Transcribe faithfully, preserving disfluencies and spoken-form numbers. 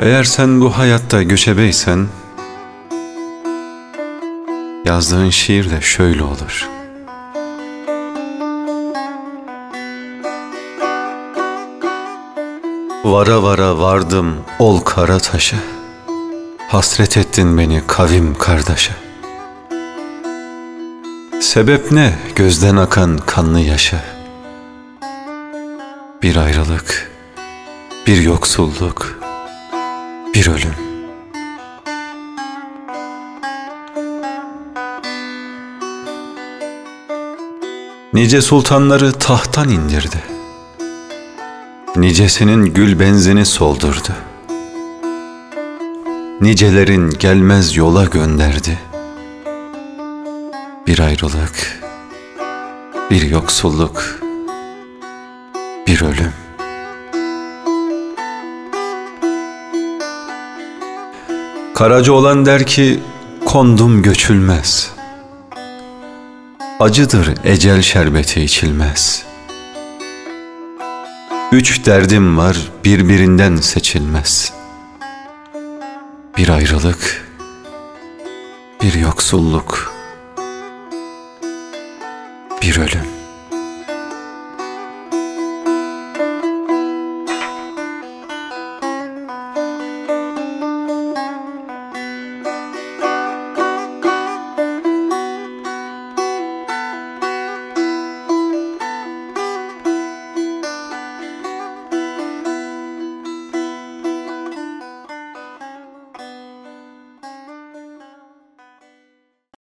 Eğer sen bu hayatta göçebeysen, yazdığın şiir de şöyle olur. Vara vara vardım ol kara taşa, hasret ettin beni kavim kardeşe. Sebep ne gözden akan kanlı yaşa? Bir ayrılık, bir yoksulluk, bir ölüm. Nice sultanları tahttan indirdi, nicesinin gül benzini soldurdu, nicelerin gelmez yola gönderdi. Bir ayrılık, bir yoksulluk, bir ölüm. Karacaoğlan der ki kondum göçülmez, acıdır ecel şerbeti içilmez. Üç derdim var birbirinden seçilmez. Bir ayrılık, bir yoksulluk, bir ölüm.